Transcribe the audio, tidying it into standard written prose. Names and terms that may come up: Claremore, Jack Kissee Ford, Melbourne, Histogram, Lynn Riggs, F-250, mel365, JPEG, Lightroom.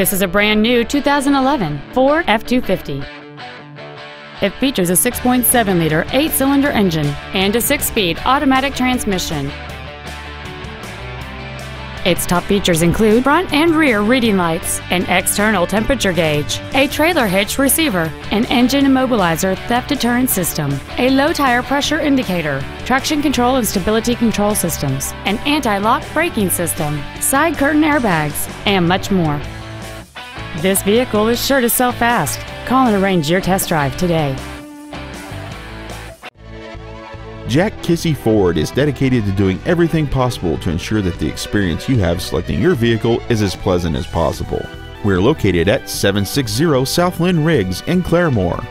This is a brand new 2011 Ford F-250. It features a 6.7-liter 8-cylinder engine and a 6-speed automatic transmission. Its top features include front and rear reading lights, an external temperature gauge, a trailer hitch receiver, an engine immobilizer theft deterrent system, a low tire pressure indicator, traction control and stability control systems, an anti-lock braking system, side curtain airbags, and much more. This vehicle is sure to sell fast. Call and arrange your test drive today. Jack Kissee Ford is dedicated to doing everything possible to ensure that the experience you have selecting your vehicle is as pleasant as possible. We're located at 760 South Lynn Riggs in Claremore.